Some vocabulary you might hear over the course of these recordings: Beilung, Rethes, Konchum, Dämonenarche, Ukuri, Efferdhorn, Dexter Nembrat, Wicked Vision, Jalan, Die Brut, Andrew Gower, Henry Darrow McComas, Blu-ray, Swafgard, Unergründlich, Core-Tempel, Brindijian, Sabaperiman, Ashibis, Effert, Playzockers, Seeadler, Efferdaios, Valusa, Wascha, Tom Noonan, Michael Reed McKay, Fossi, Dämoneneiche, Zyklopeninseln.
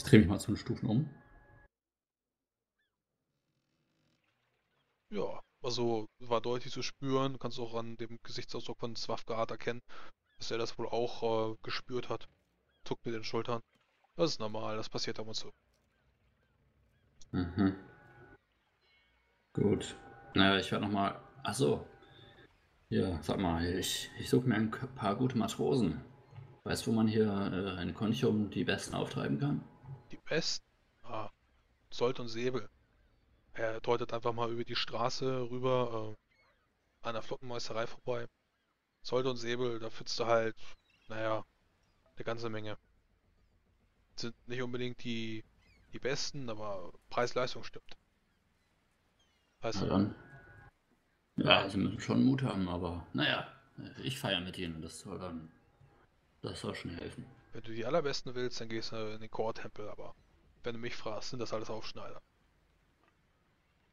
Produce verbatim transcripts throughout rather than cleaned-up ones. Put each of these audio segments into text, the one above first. Ich drehe mich mal zu den Stufen um. Ja, also war deutlich zu spüren. Du kannst auch an dem Gesichtsausdruck von Swafgard erkennen, dass er das wohl auch äh, gespürt hat. Zuckt mit den Schultern. Das ist normal, das passiert ab und zu. Mhm. Gut. Naja, ich werde nochmal... Achso. Ja, sag mal, ich, ich suche mir ein paar gute Matrosen. Weißt du, wo man hier äh, in Konchum die Besten auftreiben kann? Die Besten? Ah, Sold und Säbel. Er deutet einfach mal über die Straße rüber, äh, an der Flottenmeisterei vorbei. Sold und Säbel, da findest du halt, naja, eine ganze Menge. Sind nicht unbedingt die, die Besten, aber Preis-Leistung stimmt. Weißt du? Dann. Ja, sie müssen schon Mut haben, aber naja, ich feiere mit ihnen, das soll dann, das soll schon helfen. Wenn du die Allerbesten willst, dann gehst du in den Core-Tempel, aber wenn du mich fragst, sind das alles Aufschneider.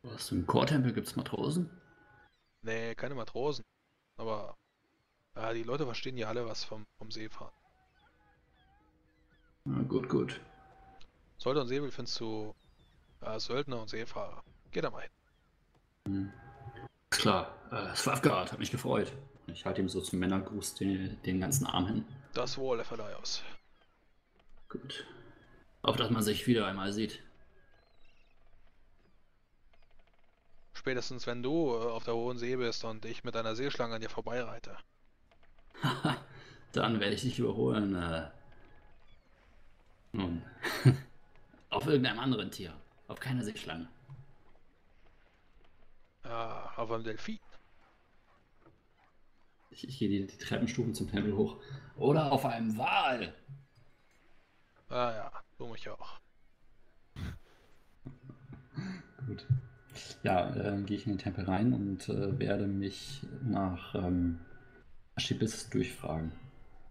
Was, im Core-Tempel gibt's Matrosen? Nee, keine Matrosen, aber ja, die Leute verstehen ja alle was vom, vom Seefahren. Na gut, gut. Söldner und Säbel findest du, ja, Söldner und Seefahrer. Geh da mal hin. Hm. Klar, äh, Swafgard hat mich gefreut. Ich halte ihm so zum Männergruß den, den ganzen Arm hin. Das wohl, Efferdaios. Gut. Auf dass man sich wieder einmal sieht. Spätestens wenn du äh, auf der hohen See bist und ich mit einer Seeschlange an dir vorbeireite. Haha, dann werde ich dich überholen. Äh. Nun. Auf irgendeinem anderen Tier. Auf keiner Seeschlange. Ja, auf einem Delfin. Ich, ich gehe die, die Treppenstufen zum Tempel hoch. Oder auf einem Wal. Ah ja, so mich auch. Gut. Ja, äh, gehe ich in den Tempel rein und äh, werde mich nach ähm, Ashibis durchfragen.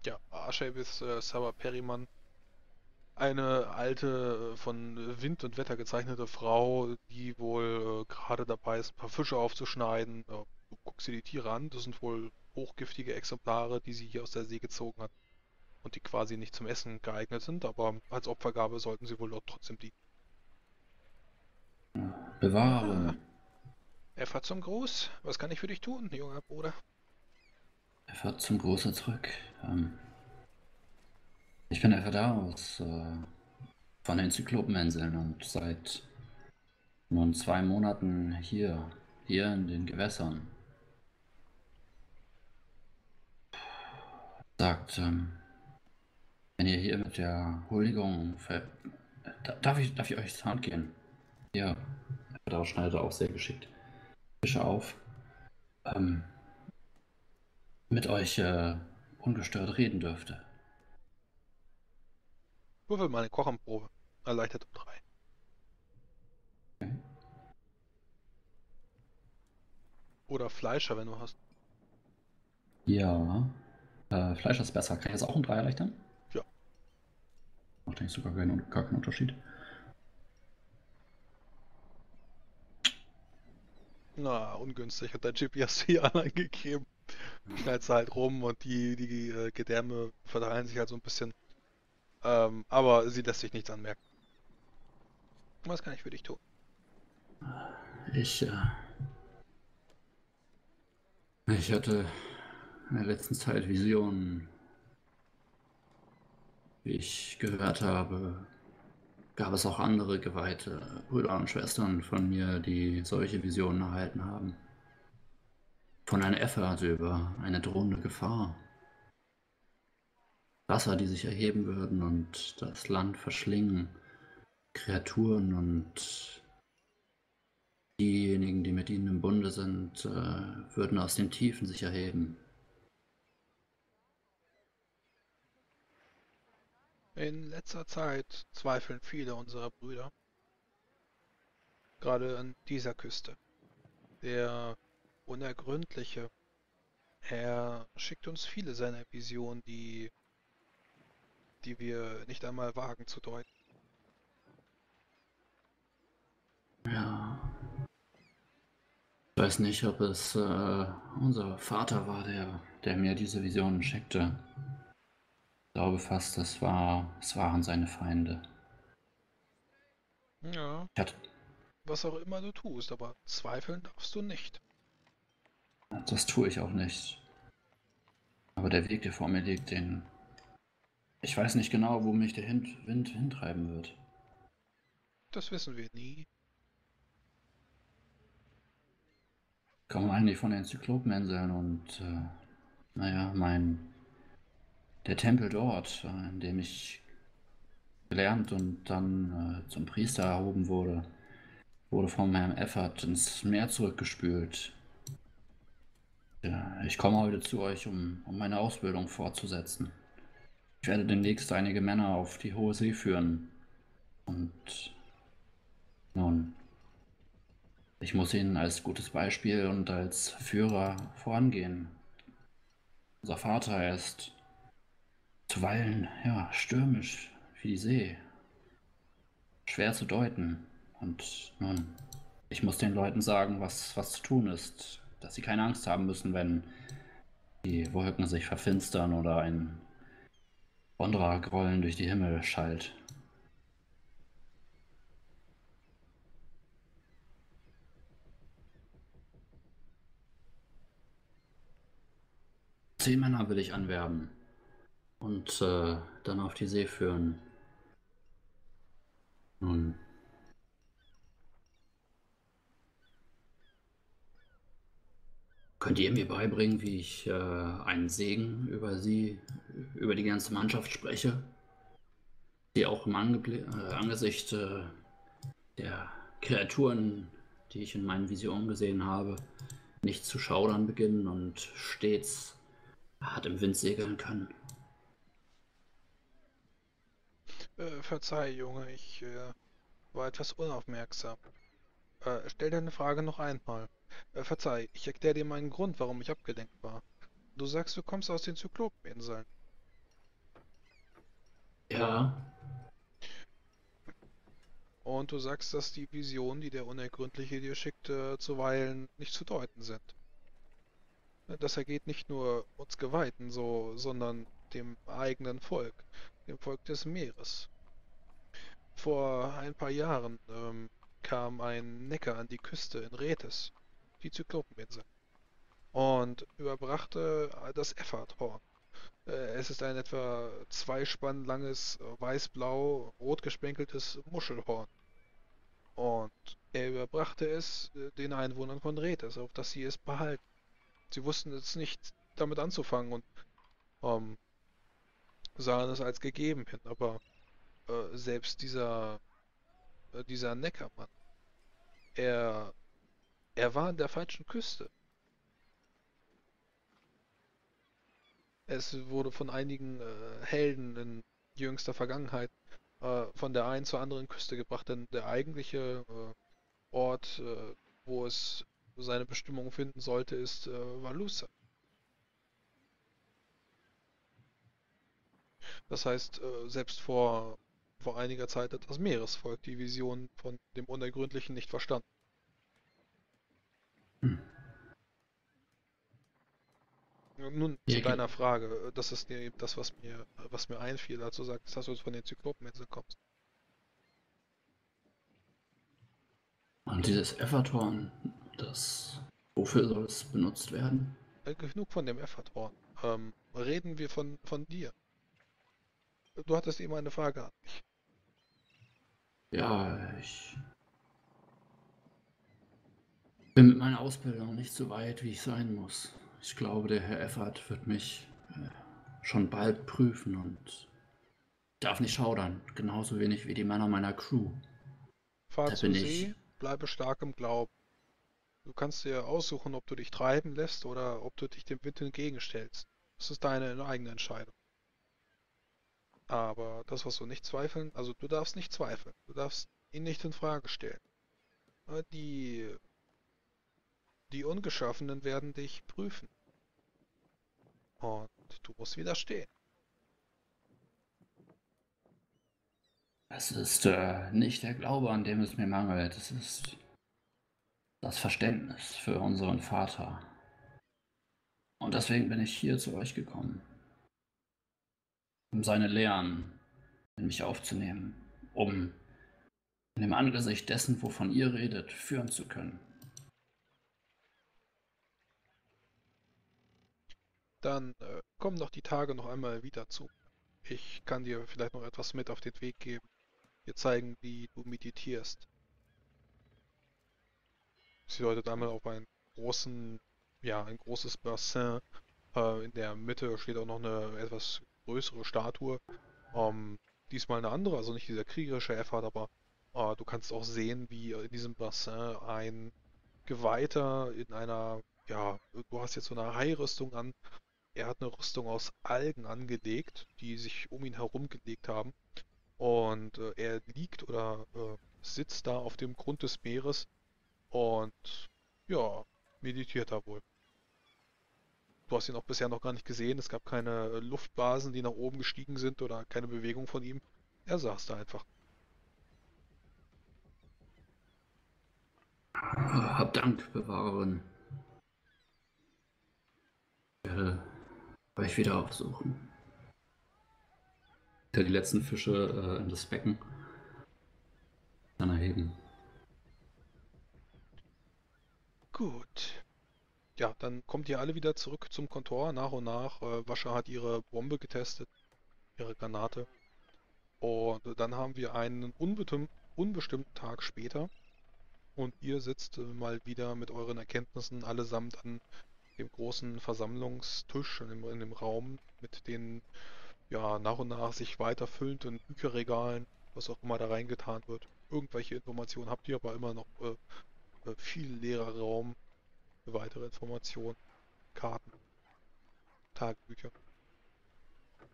Ja, Ashibis äh, Sabaperiman. Eine alte, von Wind und Wetter gezeichnete Frau, die wohl äh, gerade dabei ist, ein paar Fische aufzuschneiden. Äh, du guckst dir die Tiere an, das sind wohl hochgiftige Exemplare, die sie hier aus der See gezogen hat und die quasi nicht zum Essen geeignet sind, aber als Opfergabe sollten sie wohl dort trotzdem dienen. Bewahren. Äh, Effert zum Gruß. Was kann ich für dich tun, junger Bruder? Effert zum Gruße zurück. Ähm Ich bin Efferdaios äh, von den Zyklopeninseln und seit nun zwei Monaten hier, hier in den Gewässern. Sagt, ähm, wenn ihr hier mit der Huldigung ver darf ich, darf ich euch zur Hand gehen? Ja, Efferdaios schneidet auch sehr geschickt Fische auf. Ähm, mit euch äh, ungestört reden dürfte. Würfel mal eine Kochenprobe. Erleichtert um drei. Okay. Oder Fleischer, wenn du hast. Ja. Äh, Fleischer ist besser. Kann ich das auch um drei erleichtern? Ja. Macht eigentlich sogar keinen, gar keinen Unterschied. Na, ungünstig. Und dein G P S hier angegeben. Mhm. Schneidest du halt rum und die, die äh, Gedärme verteilen sich halt so ein bisschen. Ähm, aber sie lässt sich nichts anmerken. Was kann ich für dich tun? Ich, äh... Ich hatte in der letzten Zeit Visionen. Wie ich gehört habe, gab es auch andere geweihte Brüder und Schwestern von mir, die solche Visionen erhalten haben. Von einer Effert über eine drohende Gefahr. Wasser, die sich erheben würden und das Land verschlingen, Kreaturen und diejenigen, die mit ihnen im Bunde sind, äh, würden aus den Tiefen sich erheben. In letzter Zeit zweifeln viele unserer Brüder, gerade an dieser Küste. Der Unergründliche, er schickt uns viele seiner Visionen, die die wir nicht einmal wagen zu deuten. Ja. Ich weiß nicht, ob es äh, unser Vater war, der, der mir diese Visionen schickte. Ich glaube fast, das war, es waren seine Feinde. Ja. Hat. Was auch immer du tust, aber zweifeln darfst du nicht. Das tue ich auch nicht. Aber der Weg, der vor mir liegt, den... Ich weiß nicht genau, wo mich der Hin- Wind hintreiben wird. Das wissen wir nie. Kommen eigentlich von den Zyklopeninseln und... Äh, naja, mein... Der Tempel dort, in dem ich gelernt und dann äh, zum Priester erhoben wurde, wurde von Herrn Effert ins Meer zurückgespült. Ja, ich komme heute zu euch, um, um meine Ausbildung fortzusetzen. Ich werde demnächst einige Männer auf die hohe See führen. Und nun, ich muss ihnen als gutes Beispiel und als Führer vorangehen. Unser Vater ist... Zuweilen, ja, stürmisch, wie die See. Schwer zu deuten. Und nun, ich muss den Leuten sagen, was, was zu tun ist. Dass sie keine Angst haben müssen, wenn die Wolken sich verfinstern oder ein Bondra-Grollen durch die Himmel schallt. Zehn Männer will ich anwerben. Und äh, dann auf die See führen. Nun. Könnt ihr mir beibringen, wie ich äh, einen Segen über sie, über die ganze Mannschaft spreche? Die auch im Ange- äh, Angesicht äh, der Kreaturen, die ich in meinen Visionen gesehen habe, nicht zu schaudern beginnen und stets hart im Wind segeln können. Äh, verzeih, Junge, ich äh, war etwas unaufmerksam. Äh, stell deine Frage noch einmal. Äh, verzeih, ich erkläre dir meinen Grund, warum ich abgelenkt war. Du sagst, du kommst aus den Zyklopeninseln. Ja. Und du sagst, dass die Visionen, die der Unergründliche dir schickte, zuweilen nicht zu deuten sind. Das ergeht nicht nur uns Geweihten so, sondern dem eigenen Volk. Dem Volk des Meeres. Vor ein paar Jahren ähm, kam ein Neckar an die Küste in Rethes, die Zyklopeninsel, und überbrachte das Efferdhorn. Äh, es ist ein etwa zwei Spann langes, weiß-blau, rot gespenkeltes Muschelhorn. Und er überbrachte es den Einwohnern von Rethes, auf dass sie es behalten. Sie wussten jetzt nicht, damit anzufangen und ähm, sahen es als gegeben hin, aber äh, selbst dieser äh, dieser Neckarmann, er er war an der falschen Küste. Es wurde von einigen äh, Helden in jüngster Vergangenheit äh, von der einen zur anderen Küste gebracht, denn der eigentliche äh, Ort, äh, wo es seine Bestimmung finden sollte, ist äh, Valusa. Das heißt, selbst vor, vor einiger Zeit hat das Meeresvolk die Vision von dem Unergründlichen nicht verstanden. Hm. Nun zu deiner Frage, das ist dir eben das, was mir, was mir einfiel, als du sagst, dass du von den Zyklopeninseln kommst. Und dieses Efferdhorn, das, wofür soll es benutzt werden? Genug von dem Efferdhorn. Ähm, reden wir von, von dir. Du hattest eben eine Frage an mich. Ja, ich bin mit meiner Ausbildung nicht so weit, wie ich sein muss. Ich glaube, der Herr Effert wird mich äh, schon bald prüfen und darf nicht schaudern, genauso wenig wie die Männer meiner Crew. Fahr zu See, bleibe stark im Glauben. Du kannst dir aussuchen, ob du dich treiben lässt oder ob du dich dem Wind entgegenstellst. Das ist deine eigene Entscheidung. Aber das, was du nicht zweifeln, also du darfst nicht zweifeln, du darfst ihn nicht in Frage stellen. Die, die Ungeschaffenen werden dich prüfen. Und du musst widerstehen. Es ist äh, nicht der Glaube, an dem es mir mangelt, es ist das Verständnis für unseren Vater. Und deswegen bin ich hier zu euch gekommen. Um seine Lehren in mich aufzunehmen, um und im Angesicht dessen, wovon ihr redet, führen zu können. Dann äh, kommen doch die Tage noch einmal wieder zu. Ich kann dir vielleicht noch etwas mit auf den Weg geben. Dir zeigen, wie du meditierst. Sie deutet einmal auf einen großen, ja, ein großes Bassin. Äh, in der Mitte steht auch noch eine etwas größere Statue. Ähm, diesmal eine andere, also nicht dieser kriegerische Effard, aber äh, du kannst auch sehen, wie in diesem Bassin ein Geweihter in einer, ja, du hast jetzt so eine Hai-Rüstung an. Er hat eine Rüstung aus Algen angelegt, die sich um ihn herum gelegt haben. Und äh, er liegt oder äh, sitzt da auf dem Grund des Meeres und ja, meditiert da wohl. Du hast ihn auch bisher noch gar nicht gesehen, es gab keine Luftbasen, die nach oben gestiegen sind oder keine Bewegung von ihm. Er saß da einfach. Hab Dank, Bewahrerin. Ich werde euch wieder aufsuchen. Die letzten Fische äh, in das Becken dann erheben. Gut. Ja, dann kommt ihr alle wieder zurück zum Kontor, nach und nach. Äh, Wascha hat ihre Bombe getestet, ihre Granate. Und äh, dann haben wir einen unbestimm- unbestimmten Tag später. Und ihr sitzt äh, mal wieder mit euren Erkenntnissen allesamt an dem großen Versammlungstisch in dem, in dem Raum mit den, ja, nach und nach sich weiter füllenden Bücherregalen, was auch immer da reingetan wird. Irgendwelche Informationen habt ihr, aber immer noch äh, viel leerer Raum, weitere Informationen, Karten, Tagebücher.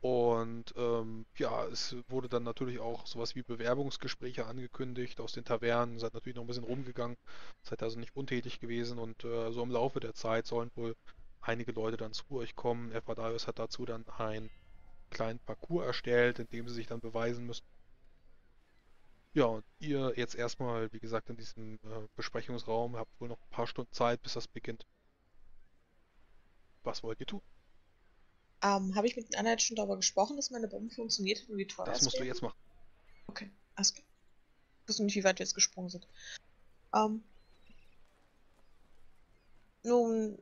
Und ähm, ja, es wurde dann natürlich auch sowas wie Bewerbungsgespräche angekündigt aus den Tavernen. Seid natürlich noch ein bisschen rumgegangen, seid also nicht untätig gewesen und äh, so im Laufe der Zeit sollen wohl einige Leute dann zu euch kommen. Efferdaios hat dazu dann einen kleinen Parcours erstellt, in dem sie sich dann beweisen müssen. Ja, und ihr jetzt erstmal, wie gesagt, in diesem äh, Besprechungsraum habt wohl noch ein paar Stunden Zeit, bis das beginnt. Was wollt ihr tun? Ähm, habe ich mit den anderen schon darüber gesprochen, dass meine Bombe funktioniert und wie teuer das ist? Das musst du jetzt machen. Okay, alles klar. Ich wusste nicht, wie weit wir jetzt gesprungen sind. Ähm, nun,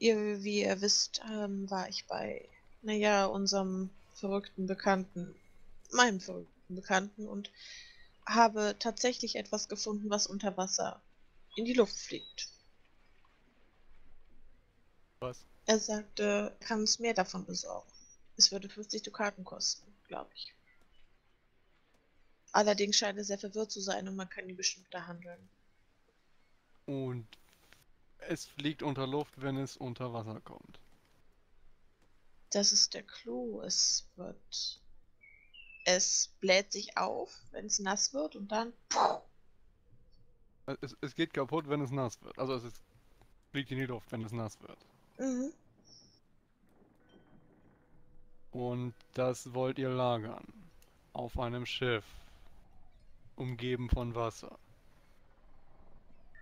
ihr, wie ihr wisst, ähm, war ich bei, naja, unserem verrückten Bekannten, meinem verrückten Bekannten und habe tatsächlich etwas gefunden, was unter Wasser in die Luft fliegt. Was? Er sagte, er kann uns mehr davon besorgen. Es würde fünfzig Dukaten kosten, glaube ich. Allerdings scheint er sehr verwirrt zu sein und man kann ihn bestimmt da handeln. Und es fliegt unter Luft, wenn es unter Wasser kommt. Das ist der Clou. Es wird... Es bläht sich auf, wenn es nass wird und dann... Es, es geht kaputt, wenn es nass wird. Also es ist, fliegt in die Luft, wenn es nass wird. Mhm. Und das wollt ihr lagern. Auf einem Schiff. Umgeben von Wasser.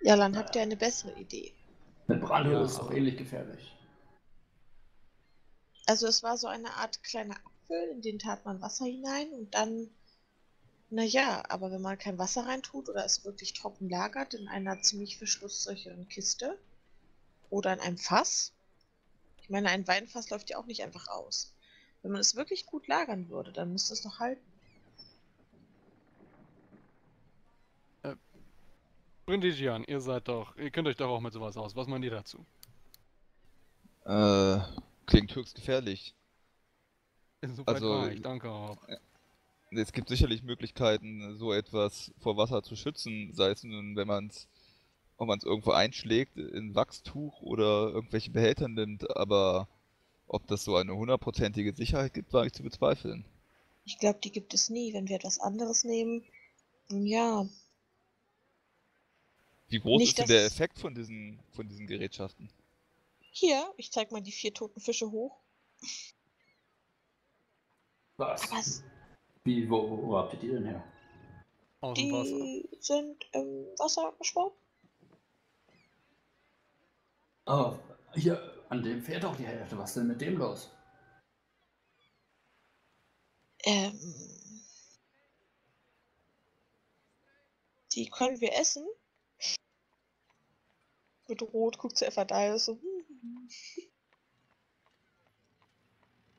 Ja, dann habt ihr eine bessere Idee. Eine Brandhöhle ja, ist doch ähnlich gefährlich. Also es war so eine Art kleiner... in den tat man Wasser hinein und dann, naja, aber wenn man kein Wasser reintut oder es wirklich trocken lagert in einer ziemlich verschlusssicheren Kiste oder in einem Fass, ich meine, ein Weinfass läuft ja auch nicht einfach aus. Wenn man es wirklich gut lagern würde, dann müsste es doch halten. Äh, Brindijian, ihr seid doch, ihr könnt euch doch auch mit sowas aus. Was meint ihr dazu? Äh, klingt höchst gefährlich. Super, also, ich danke auch. Es gibt sicherlich Möglichkeiten, so etwas vor Wasser zu schützen, sei es nun, wenn man es, ob man es irgendwo einschlägt, in Wachstuch oder irgendwelche Behälter nimmt, aber ob das so eine hundertprozentige Sicherheit gibt, wage ich zu bezweifeln. Ich glaube, die gibt es nie, wenn wir etwas anderes nehmen. Ja. Wie groß Nicht, ist denn der Effekt von diesen, von diesen Gerätschaften? Hier, ich zeig mal die vier toten Fische hoch. Was? Was? Wie, wo, wo, wo habt ihr die denn her? Aus dem Wasser. Die sind im Wasser geschwommen. Oh, hier, an dem fährt auch die Hälfte. Was ist denn mit dem los? Ähm. Die können wir essen. Mit Rot guckt zu Efferdaios so.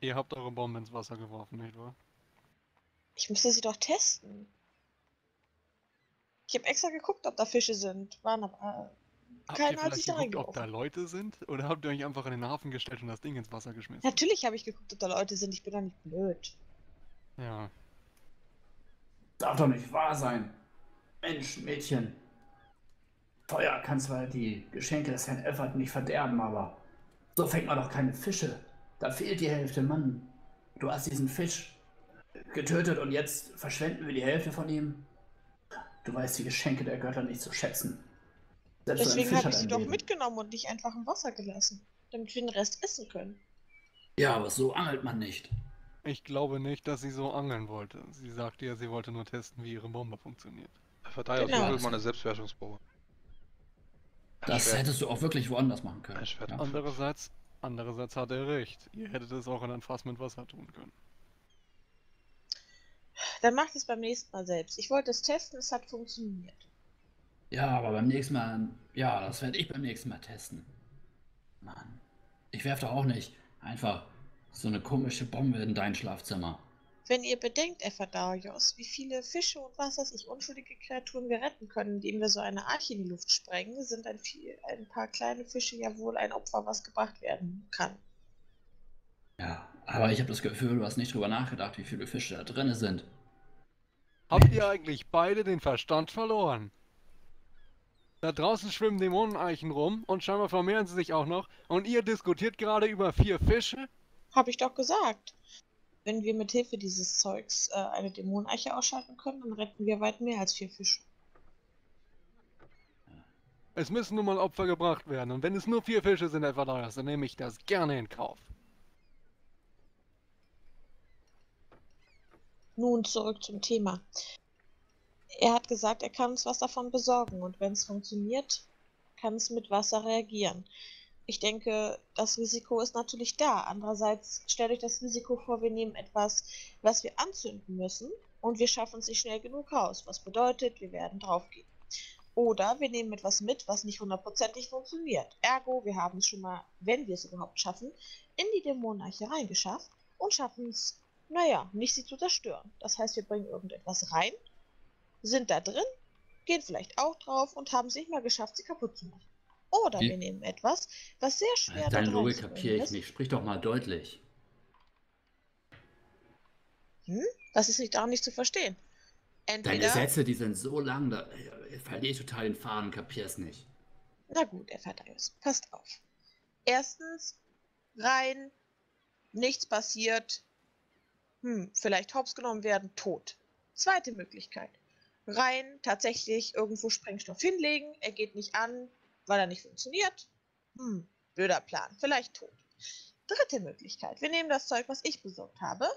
Ihr habt eure Bombe ins Wasser geworfen, nicht wahr? Ich müsste sie doch testen. Ich habe extra geguckt, ob da Fische sind. Waren aber... Habt Keiner ihr hat sich da reingeguckt, ob da Leute sind? Oder habt ihr euch einfach in den Hafen gestellt und das Ding ins Wasser geschmissen? Natürlich habe ich geguckt, ob da Leute sind. Ich bin doch nicht blöd. Ja. Darf doch nicht wahr sein. Mensch, Mädchen. Teuer kann zwar die Geschenke des Herrn Effert nicht verderben, aber so fängt man doch keine Fische. Da fehlt die Hälfte, Mann. Du hast diesen Fisch getötet und jetzt verschwenden wir die Hälfte von ihm. Du weißt die Geschenke der Götter nicht zu schätzen. Selbst deswegen habe ich sie doch mitgenommen und nicht einfach im Wasser gelassen, damit wir den Rest essen können. Ja, aber so angelt man nicht. Ich glaube nicht, dass sie so angeln wollte. Sie sagte ja, sie wollte nur testen, wie ihre Bombe funktioniert. Verteidigung, genau. Will man eine Selbstbeherrschungsbombe. Das hättest du auch wirklich woanders machen können. Ja. Andererseits, andererseits hat er recht. Ihr hättet es auch in ein Fass mit Wasser tun können. Dann macht es beim nächsten Mal selbst. Ich wollte es testen, es hat funktioniert. Ja, aber beim nächsten Mal... Ja, das werde ich beim nächsten Mal testen. Mann. Ich werf doch auch nicht einfach so eine komische Bombe in dein Schlafzimmer. Wenn ihr bedenkt, Efferdaios, wie viele Fische und was weiß ich, unschuldige Kreaturen wir retten können, indem wir so eine Arche in die Luft sprengen, sind ein, viel, ein paar kleine Fische ja wohl ein Opfer, was gebracht werden kann. Ja, aber ich habe das Gefühl, du hast nicht drüber nachgedacht, wie viele Fische da drin sind. Habt ihr eigentlich beide den Verstand verloren? Da draußen schwimmen Dämoneneichen rum und scheinbar vermehren sie sich auch noch. Und ihr diskutiert gerade über vier Fische? Hab ich doch gesagt. Wenn wir mit Hilfe dieses Zeugs äh, eine Dämoneneiche ausschalten können, dann retten wir weit mehr als vier Fische. Es müssen nun mal Opfer gebracht werden. Und wenn es nur vier Fische sind, Efferdaios, dann nehme ich das gerne in Kauf. Nun zurück zum Thema. Er hat gesagt, er kann uns was davon besorgen und wenn es funktioniert, kann es mit Wasser reagieren. Ich denke, das Risiko ist natürlich da. Andererseits stellt euch das Risiko vor, wir nehmen etwas, was wir anzünden müssen und wir schaffen es nicht schnell genug raus, was bedeutet, wir werden draufgehen. Oder wir nehmen etwas mit, was nicht hundertprozentig funktioniert. Ergo, wir haben es schon mal, wenn wir es überhaupt schaffen, in die Dämonenarche reingeschafft und schaffen es, naja, nicht sie zu zerstören. Das heißt, wir bringen irgendetwas rein, sind da drin, gehen vielleicht auch drauf und haben es nicht mal geschafft, sie kaputt zu machen. Oder Wie? wir nehmen etwas, was sehr schwer äh, deine Logik kapiere ich nicht. Sprich doch mal deutlich. Hm? Das ist nicht daran nicht zu verstehen. Entweder... Deine Sätze, die sind so lang, da ich verliere ich total den Faden, kapiere es nicht. Na gut, Efferdaios, passt auf. Erstens, rein, nichts passiert, hm, vielleicht hops genommen werden, tot. Zweite Möglichkeit. Rein, tatsächlich irgendwo Sprengstoff hinlegen, er geht nicht an, weil er nicht funktioniert. Hm, blöder Plan, vielleicht tot. Dritte Möglichkeit, wir nehmen das Zeug, was ich besorgt habe,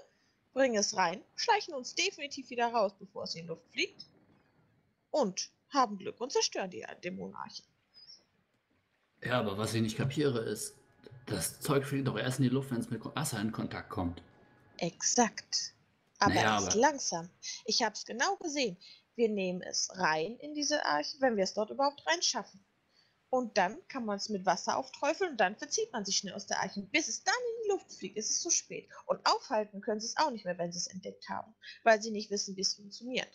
bringen es rein, schleichen uns definitiv wieder raus, bevor es in die Luft fliegt und haben Glück und zerstören die Dämonenarche. Ja, aber was ich nicht kapiere ist, das Zeug fliegt doch erst in die Luft, wenn es mit Wasser in Kontakt kommt. Exakt, aber naja, erst aber... langsam. Ich habe es genau gesehen. Wir nehmen es rein in diese Arche, wenn wir es dort überhaupt reinschaffen. Und dann kann man es mit Wasser aufträufeln und dann verzieht man sich schnell aus der Arche. Bis es dann in die Luft fliegt, ist es zu spät. Und aufhalten können sie es auch nicht mehr, wenn sie es entdeckt haben, weil sie nicht wissen, wie es funktioniert.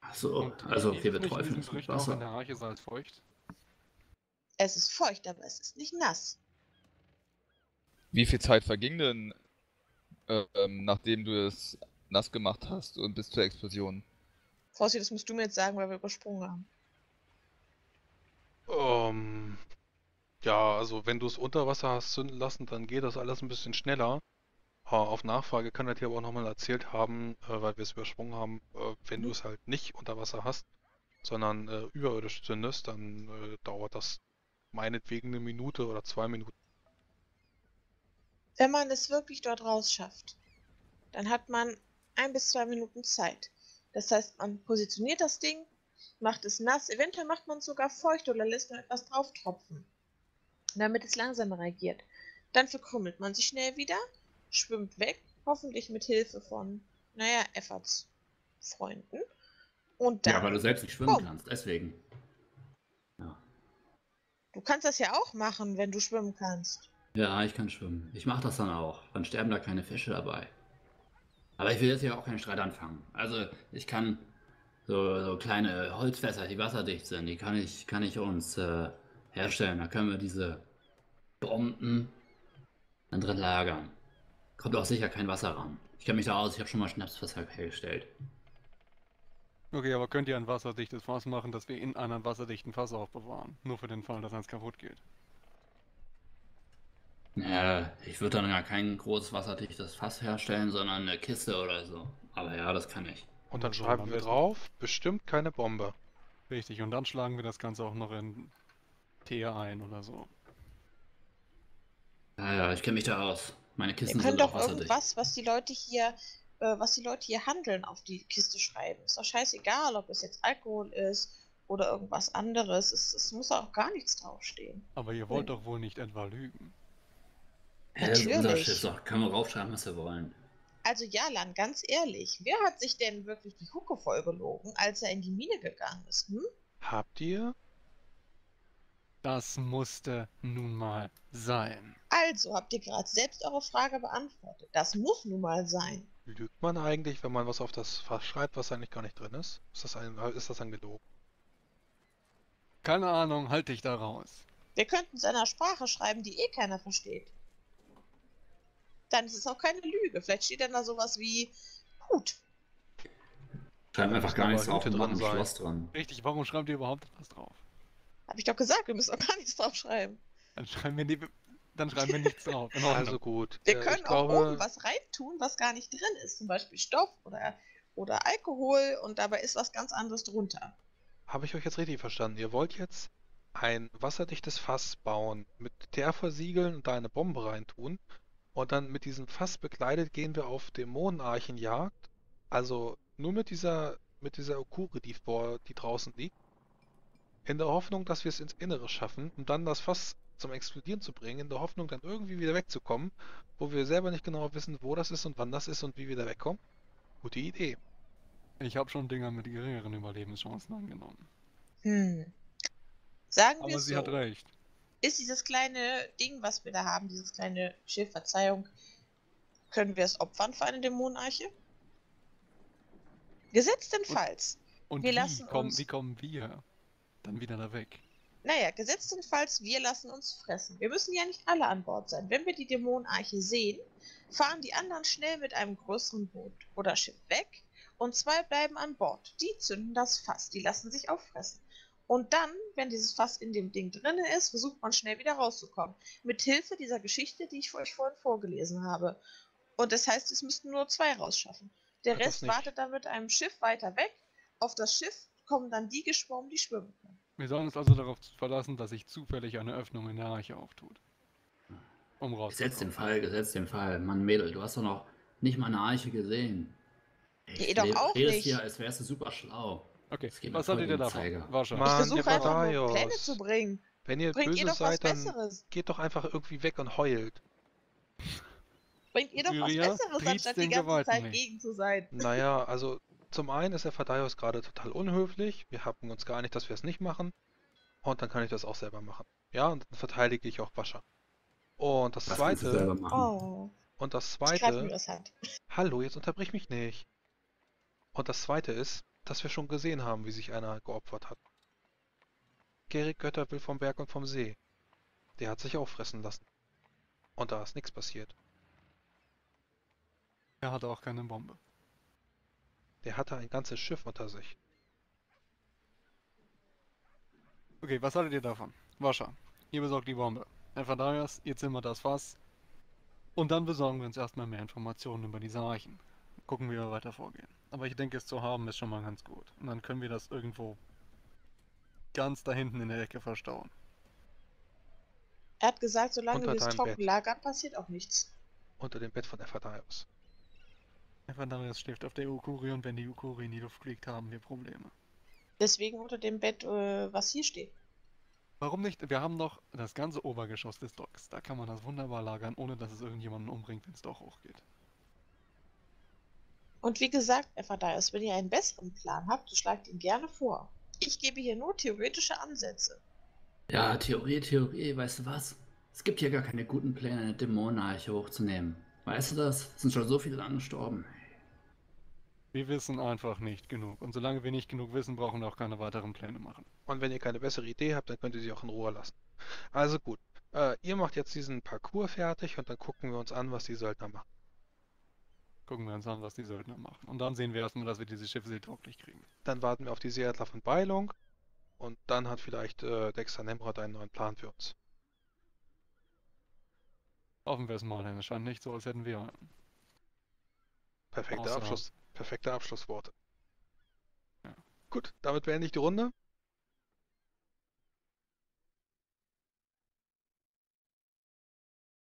Ach so, also okay, wir träufeln es mit Wasser. In der Arche ist es feucht. Es ist feucht, aber es ist nicht nass. Wie viel Zeit verging denn, äh, nachdem du es nass gemacht hast und bis zur Explosion? Fossi, das musst du mir jetzt sagen, weil wir übersprungen haben. Ähm, ja, also wenn du es unter Wasser hast zünden lassen, dann geht das alles ein bisschen schneller. Auf Nachfrage kann er dir aber auch nochmal erzählt haben, weil wir es übersprungen haben, wenn du es halt nicht unter Wasser hast, sondern äh, überirdisch zündest, dann äh, dauert das meinetwegen eine Minute oder zwei Minuten. Wenn man es wirklich dort raus schafft, dann hat man ein bis zwei Minuten Zeit. Das heißt, man positioniert das Ding, macht es nass, eventuell macht man es sogar feucht oder lässt noch etwas drauf tropfen, damit es langsamer reagiert. Dann verkrümmelt man sich schnell wieder, schwimmt weg, hoffentlich mit Hilfe von, naja, Efferts Freunden Und dann, ja, weil du selbst nicht schwimmen oh. kannst, deswegen. Ja. Du kannst das ja auch machen, wenn du schwimmen kannst. Ja, ich kann schwimmen. Ich mache das dann auch. Dann sterben da keine Fische dabei. Aber ich will jetzt ja auch keinen Streit anfangen. Also, ich kann so, so kleine Holzfässer, die wasserdicht sind, die kann ich, kann ich uns äh, herstellen. Da können wir diese Bomben dann drin lagern. Kommt auch sicher kein Wasser ran. Ich kenne mich da aus, ich habe schon mal Schnapswasser hergestellt. Okay, aber könnt ihr ein wasserdichtes Fass machen, dass wir in einem wasserdichten Fass aufbewahren? Nur für den Fall, dass eins kaputt geht. Naja, ich würde dann ja kein großes wasserdichtes Fass herstellen, sondern eine Kiste oder so. Aber ja, das kann ich. Und dann schreiben wir drauf, bestimmt keine Bombe. Richtig, und dann schlagen wir das Ganze auch noch in Tee ein oder so. Ja, ja, ich kenne mich da aus. Meine Kisten sind auch wasserdicht. Ihr könnt doch irgendwas, was die Leute hier... was die Leute hier handeln, auf die Kiste schreiben. Ist doch scheißegal, ob es jetzt Alkohol ist oder irgendwas anderes. Es, es muss auch gar nichts draufstehen. Aber ihr wollt ja. doch wohl nicht etwa lügen. Natürlich. Ja, das ist unser Schiff, können wir raufschreiben, was wir wollen. Also Jalan, ganz ehrlich, wer hat sich denn wirklich die Hucke vollgelogen, als er in die Mine gegangen ist, hm? Habt ihr? Das musste nun mal sein. Also habt ihr gerade selbst eure Frage beantwortet. Das muss nun mal sein. Lügt man eigentlich, wenn man was auf das Fass schreibt, was eigentlich gar nicht drin ist? Ist das ein, ist das ein Gelogen? Keine Ahnung, halt dich da raus. Wir könnten es in einer Sprache schreiben, die eh keiner versteht. Dann ist es auch keine Lüge. Vielleicht steht dann da sowas wie Hut. Schreibt einfach gar nichts drauf, dran im Schloss dran. Richtig, warum schreibt ihr überhaupt was drauf? Hab ich doch gesagt, wir müssen auch gar nichts drauf schreiben. Dann schreiben wir die... Dann schreiben wir nichts drauf. Genau, also gut. Wir äh, können auch glaube... oben was reintun, was gar nicht drin ist. Zum Beispiel Stoff oder, oder Alkohol und dabei ist was ganz anderes drunter. Habe ich euch jetzt richtig verstanden? Ihr wollt jetzt ein wasserdichtes Fass bauen, mit Teer versiegeln und da eine Bombe reintun und dann mit diesem Fass bekleidet gehen wir auf Dämonenarchenjagd. Also nur mit dieser, mit dieser Okure, die, vor, die draußen liegt, in der Hoffnung, dass wir es ins Innere schaffen und dann das Fass zum Explodieren zu bringen, in der Hoffnung, dann irgendwie wieder wegzukommen, wo wir selber nicht genau wissen, wo das ist und wann das ist und wie wir da wegkommen. Gute Idee. Ich habe schon Dinger mit geringeren Überlebenschancen angenommen. Hm. Sagen wir so. Aber sie hat recht. Ist dieses kleine Ding, was wir da haben, dieses kleine Schiff, Verzeihung, können wir es opfern für eine Dämonenarche? Gesetzt den Falls. Und wir wie, lassen komm, uns... wie kommen wir dann wieder da weg? Naja, gesetztenfalls, wir lassen uns fressen. Wir müssen ja nicht alle an Bord sein. Wenn wir die Dämonenarche sehen, fahren die anderen schnell mit einem größeren Boot oder Schiff weg und zwei bleiben an Bord. Die zünden das Fass, die lassen sich auffressen. Und dann, wenn dieses Fass in dem Ding drin ist, versucht man schnell wieder rauszukommen. Mit Hilfe dieser Geschichte, die ich euch vorhin vorgelesen habe. Und das heißt, es müssten nur zwei rausschaffen. Der Rest wartet dann mit einem Schiff weiter weg. Auf das Schiff kommen dann die geschwommen, die schwimmen können. Wir sollen uns also darauf verlassen, dass sich zufällig eine Öffnung in der Arche auftut. Um rauszukommen. Gesetzt den Fall, gesetzt den Fall. Mann, Mädel, du hast doch noch nicht mal eine Arche gesehen. Ich doch auch nicht. Hier, als wärst du super schlau. Okay, was hattet ihr davon? Wahrscheinlich. Ich versuche einfach nur Pläne zu bringen. Wenn ihr böse seid, dann geht doch einfach irgendwie weg und heult. Bringt ihr doch was Besseres, anstatt die ganze Zeit gegen zu sein. Naja, also... Zum einen ist Efferdaios gerade total unhöflich, wir haben uns gar nicht, dass wir es nicht machen und dann kann ich das auch selber machen. Ja, und dann verteidige ich auch Bascha. Und das Was zweite... Oh. Und das zweite... Das Hallo, jetzt unterbrich mich nicht. Und das zweite ist, dass wir schon gesehen haben, wie sich einer geopfert hat. Gerig Götter will vom Berg und vom See. Der hat sich auffressen lassen. Und da ist nichts passiert. Er hatte auch keine Bombe. Der hatte ein ganzes Schiff unter sich. Okay, was haltet ihr davon? Wascha, ihr besorgt die Bombe. Efferdaios, ihr zimmert das Fass. Und dann besorgen wir uns erstmal mehr Informationen über diese Archen. Gucken, wie wir weiter vorgehen. Aber ich denke, es zu haben ist schon mal ganz gut. Und dann können wir das irgendwo ganz da hinten in der Ecke verstauen. Er hat gesagt, solange wir es trocken lagern, passiert auch nichts. Unter dem Bett von Efferdaios. Efferdaios schläft auf der Ukuri und wenn die Ukuri in die Luft fliegt, haben wir Probleme. Deswegen unter dem Bett, äh, was hier steht. Warum nicht? Wir haben noch das ganze Obergeschoss des Docks. Da kann man das wunderbar lagern, ohne dass es irgendjemanden umbringt, wenn es doch hochgeht. Und wie gesagt, Efferdaios, wenn ihr einen besseren Plan habt, so schlagt ihn gerne vor. Ich gebe hier nur theoretische Ansätze. Ja, Theorie, Theorie, weißt du was? Es gibt hier gar keine guten Pläne, eine Dämonenarche hochzunehmen. Weißt du das? Es sind schon so viele angestorben. Wir wissen einfach nicht genug. Und solange wir nicht genug wissen, brauchen wir auch keine weiteren Pläne machen. Und wenn ihr keine bessere Idee habt, dann könnt ihr sie auch in Ruhe lassen. Also gut, äh, ihr macht jetzt diesen Parcours fertig und dann gucken wir uns an, was die Söldner machen. Gucken wir uns an, was die Söldner machen. Und dann sehen wir erstmal, dass wir diese Schiffe seetauglich kriegen. Dann warten wir auf die Seeadler von Beilung. Und dann hat vielleicht äh, Dexter Nembrat einen neuen Plan für uns. Hoffen wir es mal, denn es scheint nicht so, als hätten wir einen. Perfekter Abschluss. Perfekte Abschlussworte. Ja. Gut, damit beende ich die Runde.